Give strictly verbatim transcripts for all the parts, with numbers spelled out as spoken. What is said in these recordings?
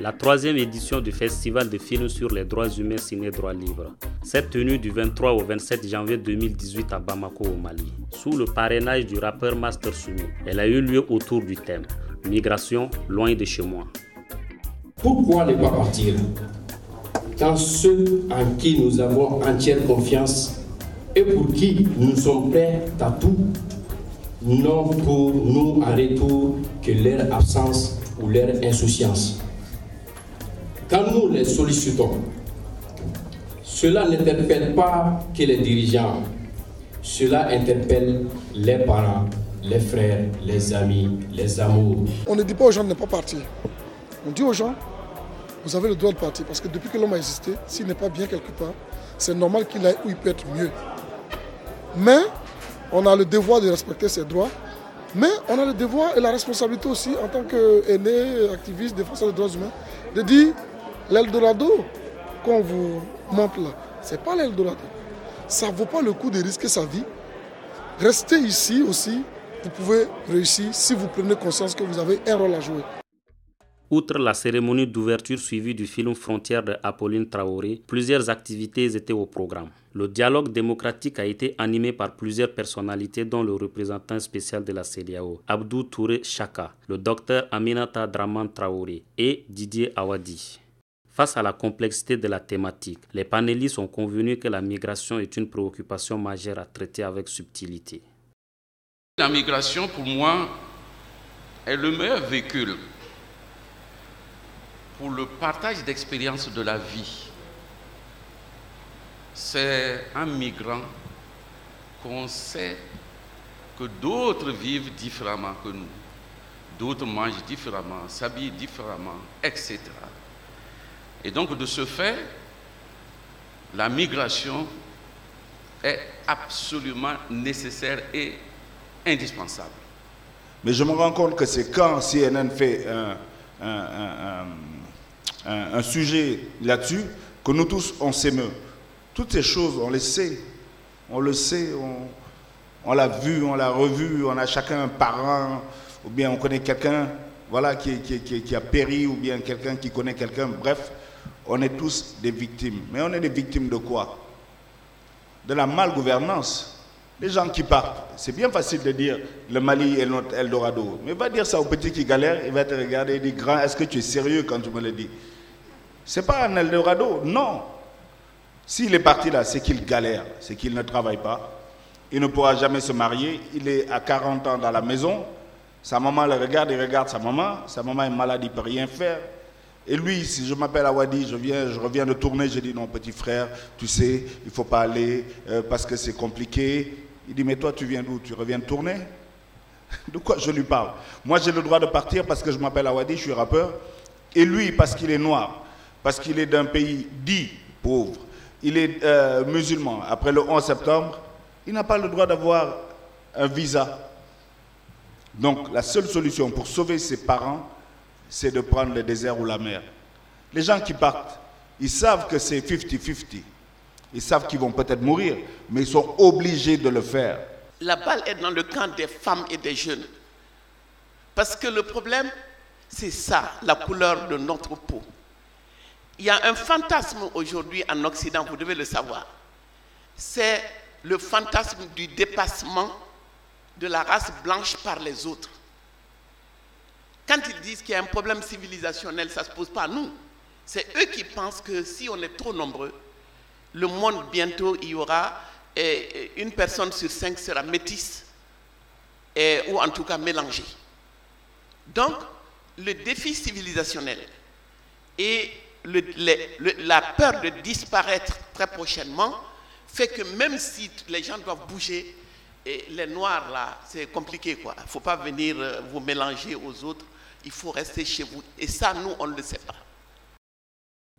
la troisième édition du Festival de films sur les droits humains Ciné Droit Libre s'est tenue du vingt-trois au vingt-sept janvier deux mille dix-huit à Bamako au Mali, sous le parrainage du rappeur Master Soumy. Elle a eu lieu autour du thème « Migration loin de chez moi ». Pourquoi ne pas partir quand ceux en qui nous avons entière confiance et pour qui nous sommes prêts à tout n'ont pour nous en retour que leur absence ou leur insouciance. Quand nous les sollicitons, cela n'interpelle pas que les dirigeants, cela interpelle les parents, les frères, les amis, les amours. On ne dit pas aux gens de ne pas partir. On dit aux gens, vous avez le droit de partir, parce que depuis que l'homme a existé, s'il n'est pas bien quelque part, c'est normal qu'il aille où il peut être mieux. Mais on a le devoir de respecter ses droits, mais on a le devoir et la responsabilité aussi, en tant qu'aîné, activiste, défenseur des droits humains, de dire l'Eldorado qu'on vous montre là, c'est pas l'Eldorado. Ça ne vaut pas le coup de risquer sa vie. Restez ici aussi, vous pouvez réussir si vous prenez conscience que vous avez un rôle à jouer. Outre la cérémonie d'ouverture suivie du film Frontières de Apolline Traoré, plusieurs activités étaient au programme. Le dialogue démocratique a été animé par plusieurs personnalités dont le représentant spécial de la CEDEAO, Abdou Touré Chaka, le docteur Aminata Draman Traoré et Didier Awadi. Face à la complexité de la thématique, les panélistes ont convenu que la migration est une préoccupation majeure à traiter avec subtilité. La migration, pour moi, est le meilleur véhicule pour le partage d'expériences de la vie. C'est un migrant qu'on sait que d'autres vivent différemment que nous, d'autres mangent différemment, s'habillent différemment, et cetera. Et donc de ce fait, la migration est absolument nécessaire et indispensable. Mais je me rends compte que c'est quand C N N fait un, un, un, un... Un, un sujet là-dessus, que nous tous, on s'émeut. Toutes ces choses, on les sait. On le sait, on, on l'a vu, on l'a revu, on a chacun un parent, ou bien on connaît quelqu'un voilà, qui, qui, qui, qui a péri, ou bien quelqu'un qui connaît quelqu'un. Bref, on est tous des victimes. Mais on est des victimes de quoi? De la malgouvernance. Les gens qui partent, c'est bien facile de dire le Mali est notre Eldorado. Mais va dire ça au petit qui galère, il va te regarder et dire grand, est-ce que tu es sérieux quand tu me le dis? C'est pas un Eldorado, non. S'il est parti là, c'est qu'il galère, c'est qu'il ne travaille pas. Il ne pourra jamais se marier, il est à quarante ans dans la maison. Sa maman le regarde, il regarde sa maman. Sa maman est malade, il ne peut rien faire. Et lui, si je m'appelle Awadi, je, viens, je reviens de tourner, je dis non petit frère, tu sais, il ne faut pas aller euh, parce que c'est compliqué. Il dit, mais toi, tu viens d'où? Tu reviens de tourner? De quoi je lui parle? Moi, j'ai le droit de partir parce que je m'appelle Awadi, je suis rappeur. Et lui, parce qu'il est noir, parce qu'il est d'un pays dit pauvre, il est euh, musulman. Après le onze septembre, il n'a pas le droit d'avoir un visa. Donc, la seule solution pour sauver ses parents, c'est de prendre le désert ou la mer. Les gens qui partent, ils savent que c'est cinquante cinquante. Ils savent qu'ils vont peut-être mourir, mais ils sont obligés de le faire. La balle est dans le camp des femmes et des jeunes. Parce que le problème, c'est ça, la couleur de notre peau. Il y a un fantasme aujourd'hui en Occident, vous devez le savoir. C'est le fantasme du dépassement de la race blanche par les autres. Quand ils disent qu'il y a un problème civilisationnel, ça ne se pose pas à nous. C'est eux qui pensent que si on est trop nombreux, le monde, bientôt, il y aura et une personne sur cinq sera métisse et, ou en tout cas mélangée. Donc, le défi civilisationnel et le, le, le, la peur de disparaître très prochainement fait que même si les gens doivent bouger, et les Noirs, là, c'est compliqué, quoi. Il ne faut pas venir vous mélanger aux autres. Il faut rester chez vous. Et ça, nous, on ne le sait pas.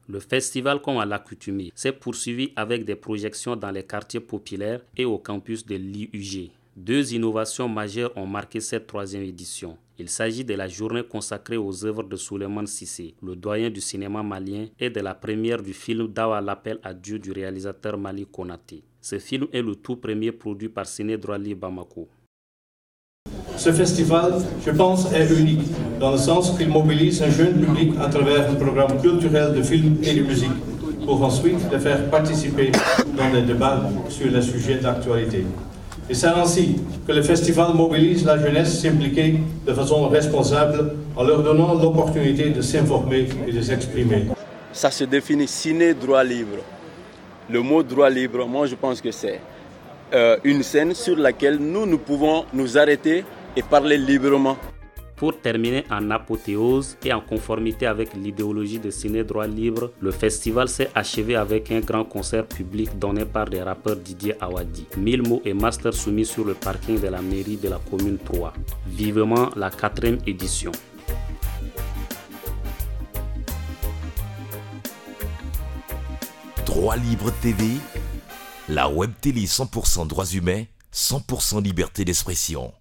Le festival, comme à l'accoutumée, s'est poursuivi avec des projections dans les quartiers populaires et au campus de l'I U G. Deux innovations majeures ont marqué cette troisième édition. Il s'agit de la journée consacrée aux œuvres de Souleymane Cissé, le doyen du cinéma malien, et de la première du film Dawa l'appel à Dieu du réalisateur Mali Konaté. Ce film est le tout premier produit par Ciné Droit Libre Bamako. Ce festival, je pense, est unique dans le sens qu'il mobilise un jeune public à travers un programme culturel de films et de musique, pour ensuite les faire participer dans des débats sur les sujets d'actualité. Et c'est ainsi que le festival mobilise la jeunesse s'impliquer de façon responsable en leur donnant l'opportunité de s'informer et de s'exprimer. Ça se définit ciné droit libre. Le mot droit libre, moi je pense que c'est euh, une scène sur laquelle nous, nous pouvons nous arrêter et parler librement. Pour terminer en apothéose et en conformité avec l'idéologie de Ciné Droit Libre, le festival s'est achevé avec un grand concert public donné par les rappeurs Didier Awadi, mille mots et Master Soumy sur le parking de la mairie de la commune trois. Vivement la quatrième édition. Droit Libre T V, la web télé cent pour cent droits humains, cent pour cent liberté d'expression.